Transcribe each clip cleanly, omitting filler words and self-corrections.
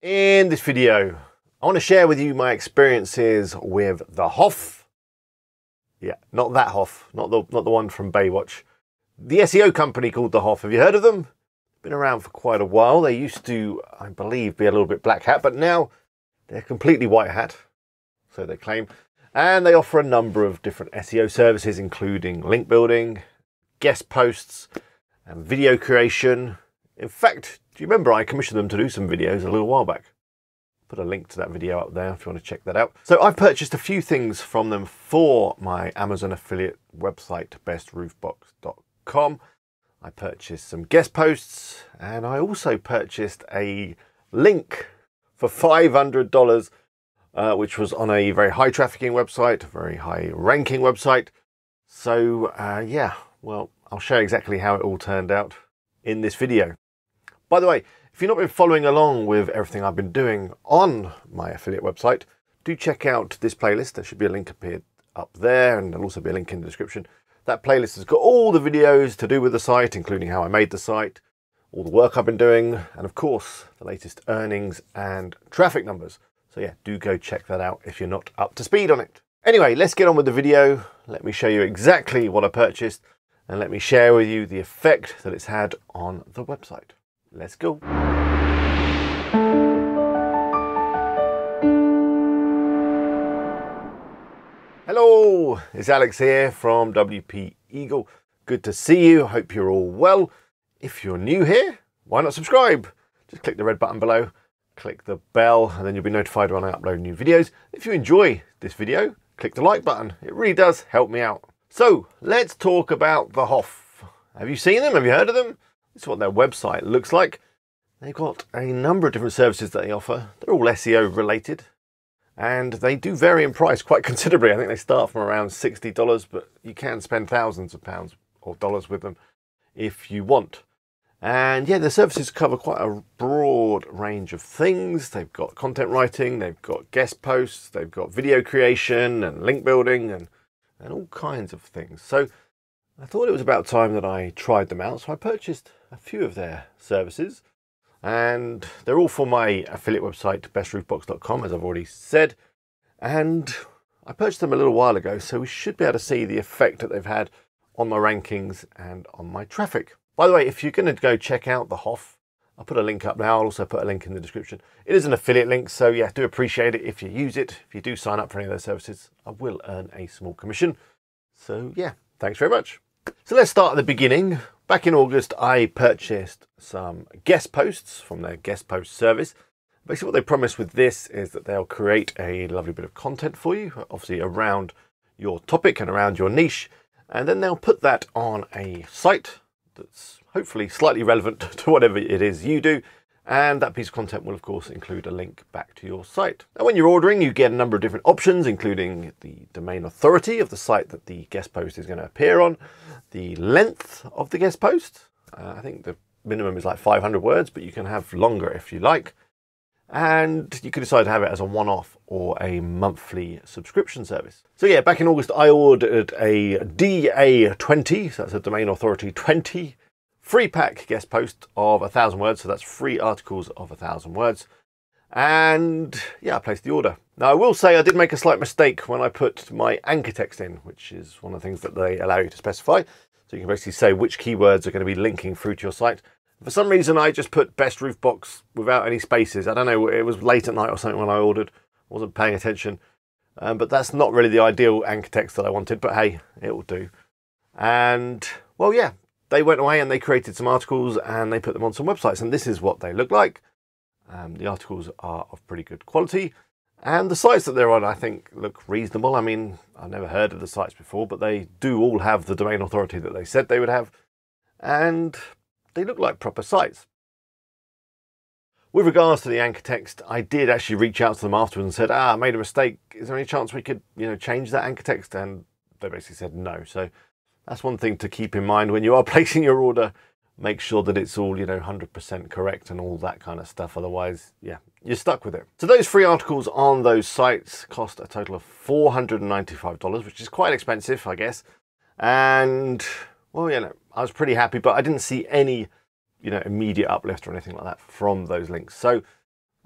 In this video, I want to share with you my experiences with the HOTH. Yeah, not that HOTH, not the one from Baywatch. The SEO company called the HOTH. Have you heard of them? Been around for quite a while. They used to, I believe, be a little bit black hat, but now they're completely white hat, so they claim. And they offer a number of different SEO services, including link building, guest posts, and video creation. In fact, do you remember I commissioned them to do some videos a little while back? Put a link to that video up there if you want to check that out. So I've purchased a few things from them for my Amazon affiliate website, bestroofbox.com. I purchased some guest posts, and I also purchased a link for $500, which was on a very high trafficking website, very high ranking website. So yeah, well, I'll show you exactly how it all turned out in this video. By the way, if you've not been following along with everything I've been doing on my affiliate website, do check out this playlist. There should be a link appeared up there, and there'll also be a link in the description. That playlist has got all the videos to do with the site, including how I made the site, all the work I've been doing, and of course, the latest earnings and traffic numbers. So yeah, do go check that out if you're not up to speed on it. Anyway, let's get on with the video. Let me show you exactly what I purchased, and let me share with you the effect that it's had on the website. Let's go. Hello, it's Alex here from WP Eagle. Good to see you. Hope you're all well. If you're new here, why not subscribe? Just click the red button below, click the bell, and then you'll be notified when I upload new videos. If you enjoy this video, click the like button. It really does help me out. So let's talk about the HOTH. Have you seen them? Have you heard of them? This is what their website looks like. They've got a number of different services that they offer. They're all SEO related, and they do vary in price quite considerably. I think they start from around $60, but you can spend thousands of pounds or dollars with them if you want. And yeah, their services cover quite a broad range of things. They've got content writing, they've got guest posts, they've got video creation and link building and all kinds of things. So I thought it was about time that I tried them out, so I purchased a few of their services, and they're all for my affiliate website, bestroofbox.com, as I've already said. And I purchased them a little while ago, so we should be able to see the effect that they've had on my rankings and on my traffic. By the way, if you're going to go check out the HOTH, I'll put a link up now. I'll also put a link in the description. It is an affiliate link, so yeah, do appreciate it if you use it. If you do sign up for any of their services, I will earn a small commission. So yeah, thanks very much. So let's start at the beginning. Back in August, I purchased some guest posts from their guest post service. Basically what they promise with this is that they'll create a lovely bit of content for you, obviously around your topic and around your niche. And then they'll put that on a site that's hopefully slightly relevant to whatever it is you do. And that piece of content will of course include a link back to your site. Now when you're ordering, you get a number of different options, including the domain authority of the site that the guest post is going to appear on, the length of the guest post. I think the minimum is like 500 words, but you can have longer if you like. And you can decide to have it as a one-off or a monthly subscription service. So yeah, back in August, I ordered a DA20, so that's a domain authority 20, free pack guest post of 1,000 words. So that's free articles of 1,000 words. And yeah, I placed the order. Now I will say I did make a slight mistake when I put my anchor text in, which is one of the things that they allow you to specify. So you can basically say which keywords are going to be linking through to your site. For some reason, I just put Best Roof Box without any spaces. I don't know, it was late at night or something when I ordered. I wasn't paying attention, but that's not really the ideal anchor text that I wanted, but hey, it will do. And well, yeah, they went away and they created some articles and they put them on some websites, and this is what they look like. The articles are of pretty good quality, and the sites that they're on, I think, look reasonable. I mean, I've never heard of the sites before, but they do all have the domain authority that they said they would have, and they look like proper sites. With regards to the anchor text, I did actually reach out to them afterwards and said, I made a mistake. Is there any chance we could, you know, change that anchor text? And they basically said no. So that's one thing to keep in mind when you are placing your order. Make sure that it's all, you know, 100% correct and all that kind of stuff. Otherwise, yeah, you're stuck with it. So those free articles on those sites cost a total of $495, which is quite expensive, I guess. And well, you know, I was pretty happy, but I didn't see any, you know, immediate uplift or anything like that from those links. So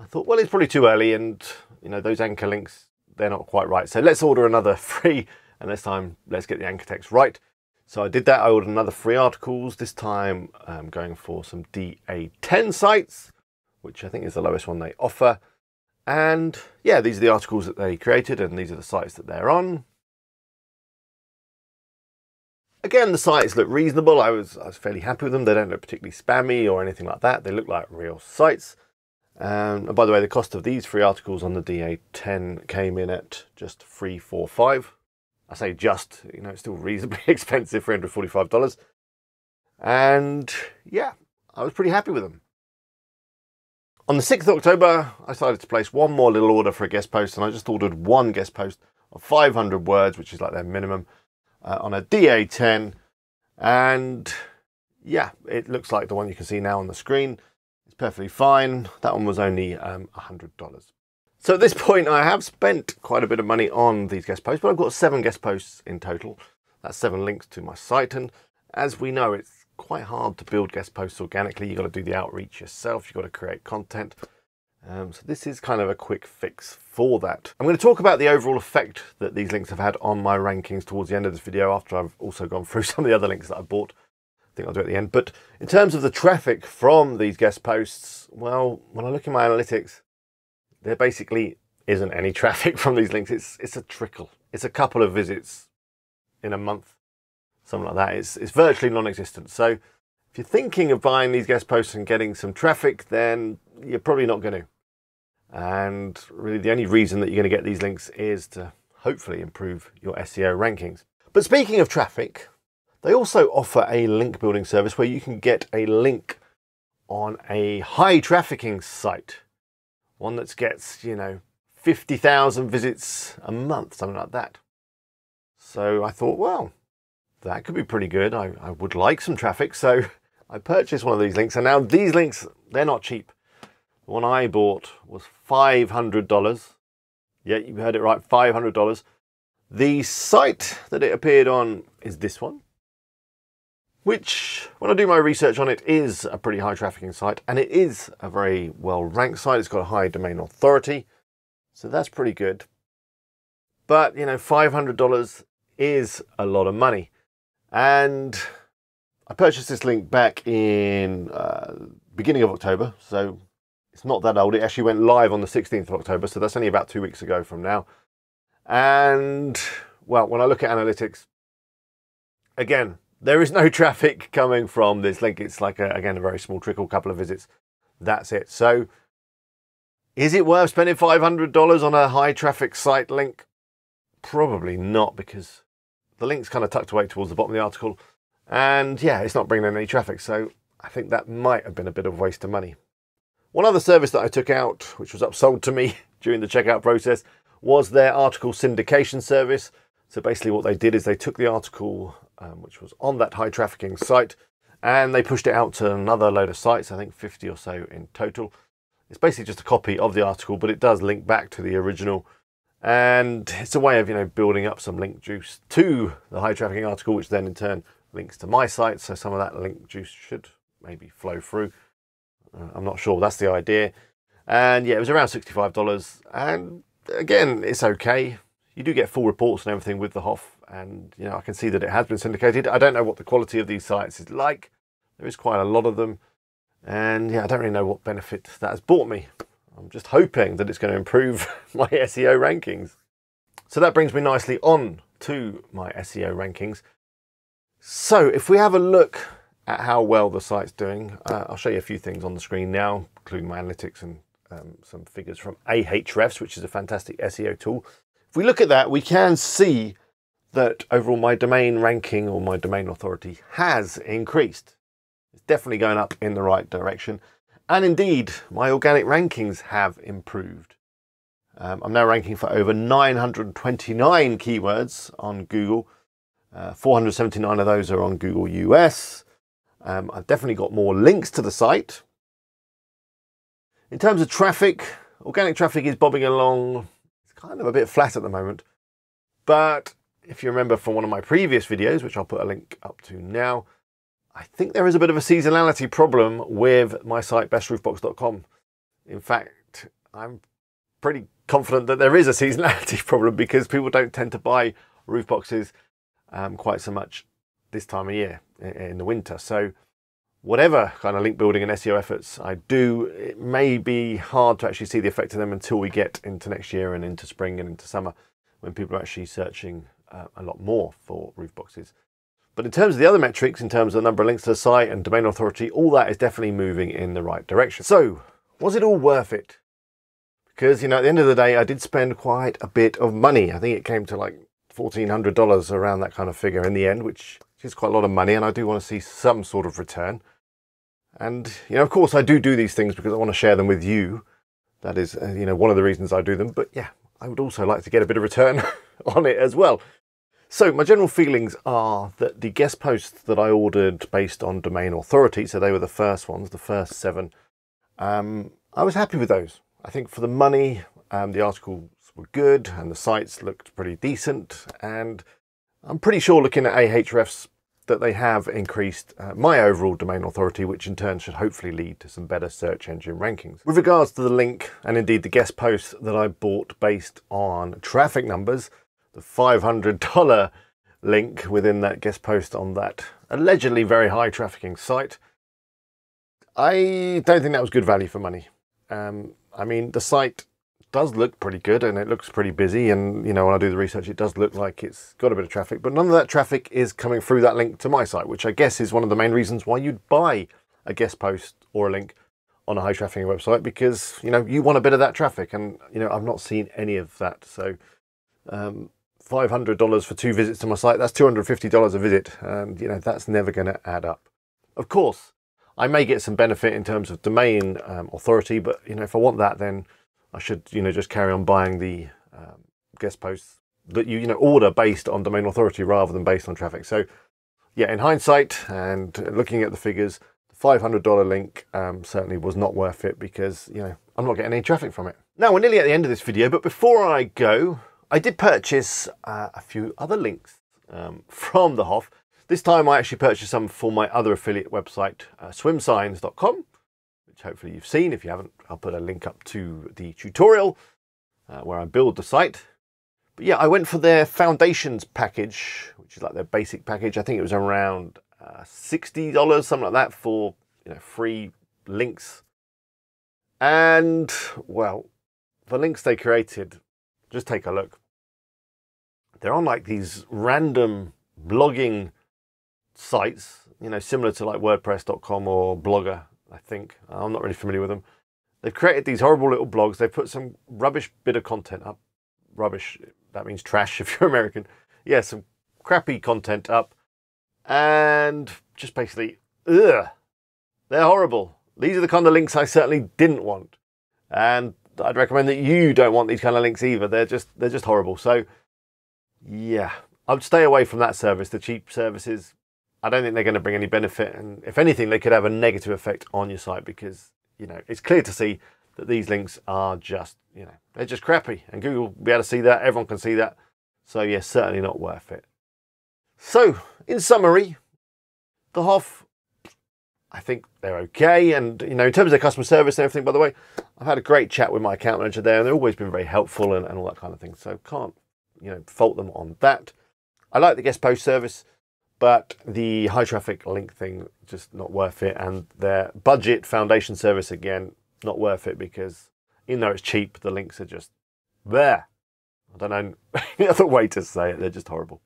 I thought, well, it's probably too early, and you know, those anchor links, they're not quite right. So let's order another free, and this time let's get the anchor text right. So I did that. I ordered another free articles. This time I'm going for some DA10 sites, which I think is the lowest one they offer. And yeah, these are the articles that they created, and these are the sites that they're on. Again, the sites look reasonable. I was fairly happy with them. They don't look particularly spammy or anything like that. They look like real sites. And by the way, the cost of these free articles on the DA10 came in at just $345. I say just, you know, it's still reasonably expensive, $345. And yeah, I was pretty happy with them. On the 6th of October, I decided to place one more little order for a guest post, and I just ordered one guest post of 500 words, which is like their minimum, on a DA10. And yeah, it looks like the one you can see now on the screen. It's perfectly fine. That one was only $100. So at this point, I have spent quite a bit of money on these guest posts, but I've got 7 guest posts in total. That's 7 links to my site. And as we know, it's quite hard to build guest posts organically. You've got to do the outreach yourself. You've got to create content. So this is kind of a quick fix for that. I'm going to talk about the overall effect that these links have had on my rankings towards the end of this video, after I've also gone through some of the other links that I bought. I think I'll do it at the end. But in terms of the traffic from these guest posts, well, when I look in my analytics, there basically isn't any traffic from these links. It's a trickle. It's a couple of visits in a month, something like that. It's virtually non-existent. So if you're thinking of buying these guest posts and getting some traffic, then you're probably not going to. And really the only reason that you're going to get these links is to hopefully improve your SEO rankings. But speaking of traffic, they also offer a link building service where you can get a link on a high trafficking site, one that gets, you know, 50,000 visits a month, something like that. So I thought, well, that could be pretty good. I would like some traffic. So I purchased one of these links, and now these links, they're not cheap. The one I bought was $500. Yeah, you heard it right, $500. The site that it appeared on is this one, which when I do my research on it is a pretty high trafficking site, and it is a very well ranked site. It's got a high domain authority. So that's pretty good. But you know, $500 is a lot of money. And I purchased this link back in beginning of October, so it's not that old. It actually went live on the 16th of October, so that's only about 2 weeks ago from now. And well, when I look at analytics, again, there is no traffic coming from this link. It's like, again, a very small trickle, couple of visits. That's it. So is it worth spending $500 on a high traffic site link? Probably not, because the link's kind of tucked away towards the bottom of the article, and yeah, it's not bringing in any traffic. So I think that might have been a bit of a waste of money. One other service that I took out, which was upsold to me during the checkout process, was their article syndication service. So basically what they did is they took the article, which was on that high trafficking site, and they pushed it out to another load of sites, I think 50 or so in total. It's basically just a copy of the article, but it does link back to the original. And it's a way of, you know, building up some link juice to the high trafficking article, which then in turn links to my site. So some of that link juice should maybe flow through. I'm not sure. That's the idea. And yeah, it was around $65. And again, it's okay. You do get full reports and everything with the HOTH. And, you know, I can see that it has been syndicated. I don't know what the quality of these sites is like. There is quite a lot of them. And yeah, I don't really know what benefit that has brought me. I'm just hoping that it's going to improve my SEO rankings. So that brings me nicely on to my SEO rankings. So if we have a look at how well the site's doing, I'll show you a few things on the screen now, including my analytics and some figures from Ahrefs, which is a fantastic SEO tool. If we look at that, we can see that overall my domain ranking or my domain authority has increased. It's definitely going up in the right direction. And indeed, my organic rankings have improved. I'm now ranking for over 929 keywords on Google. 479 of those are on Google US. I've definitely got more links to the site. In terms of traffic, organic traffic is bobbing along. It's kind of a bit flat at the moment. But if you remember from one of my previous videos, which I'll put a link up to now, I think there is a bit of a seasonality problem with my site, bestroofbox.com. In fact, I'm pretty confident that there is a seasonality problem because people don't tend to buy roof boxes quite so much this time of year in the winter. So whatever kind of link building and SEO efforts I do, it may be hard to actually see the effect of them until we get into next year and into spring and into summer, when people are actually searching a lot more for roof boxes. But in terms of the other metrics, in terms of the number of links to the site and domain authority, all that is definitely moving in the right direction. So was it all worth it? Because, you know, at the end of the day, I did spend quite a bit of money. I think it came to like $1,400, around that kind of figure in the end, which is quite a lot of money, and I do want to see some sort of return. And, you know, of course I do these things because I want to share them with you. That is, you know, one of the reasons I do them. But yeah, I would also like to get a bit of return on it as well. So my general feelings are that the guest posts that I ordered based on domain authority, so they were the first ones, the first 7, I was happy with those. I think for the money, the articles were good and the sites looked pretty decent. And I'm pretty sure, looking at Ahrefs, that they have increased my overall domain authority, which in turn should hopefully lead to some better search engine rankings. With regards to the link and indeed the guest posts that I bought based on traffic numbers, the $500 link within that guest post on that allegedly very high trafficking site, I don't think that was good value for money. I mean, the site does look pretty good and it looks pretty busy, and, you know, when I do the research it does look like it's got a bit of traffic, but none of that traffic is coming through that link to my site, which I guess is one of the main reasons why you'd buy a guest post or a link on a high trafficking website, because, you know, you want a bit of that traffic, and, you know, I've not seen any of that. So $500 for 2 visits to my site, that's $250 a visit, and, you know, that's never going to add up. Of course I may get some benefit in terms of domain authority, but, you know, if I want that, then I should, you know, just carry on buying the guest posts that you know, order based on domain authority rather than based on traffic. So yeah, in hindsight and looking at the figures, the $500 link certainly was not worth it, because, you know, I'm not getting any traffic from it. Now we're nearly at the end of this video, but before I go, I did purchase a few other links from The HOTH. This time I actually purchased some for my other affiliate website, swimsigns.com. Hopefully you've seen. If you haven't, I'll put a link up to the tutorial where I build the site. But yeah, I went for their foundations package, which is like their basic package. I think it was around $60, something like that, for, you know, free links. And, well, the links they created, just take a look. They're on like these random blogging sites, you know, similar to like WordPress.com or Blogger. I think, I'm not really familiar with them. They've created these horrible little blogs. They've put some rubbish bit of content up. Rubbish, that means trash if you're American. Yeah, some crappy content up. And just basically, ugh, they're horrible. These are the kind of links I certainly didn't want. And I'd recommend that you don't want these kind of links either. They're just horrible. So yeah, I would stay away from that service, the cheap services. I don't think they're going to bring any benefit, and if anything, they could have a negative effect on your site, because, you know, it's clear to see that these links are just, you know, they're just crappy, and Google will be able to see that, everyone can see that. So yeah, certainly not worth it. So in summary, The HOTH, I think they're okay, and, you know, in terms of their customer service and everything, by the way, I've had a great chat with my account manager there, and they've always been very helpful and all that kind of thing, so can't, you know, fault them on that. I like the guest post service, but the high traffic link thing, just not worth it. And their budget foundation service, again, not worth it, because even though it's cheap, the links are just there. I don't know any other way to say it. They're just horrible.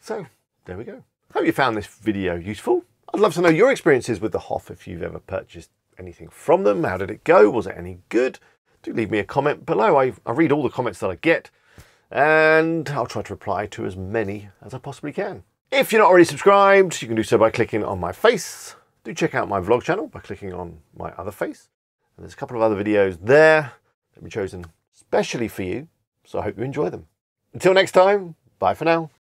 So there we go. Hope you found this video useful. I'd love to know your experiences with The HOTH, if you've ever purchased anything from them. How did it go? Was it any good? Do leave me a comment below. I read all the comments that I get, and I'll try to reply to as many as I possibly can. If you're not already subscribed, you can do so by clicking on my face. Do check out my vlog channel by clicking on my other face. And there's a couple of other videos there that were chosen specially for you, so I hope you enjoy them. Until next time, bye for now.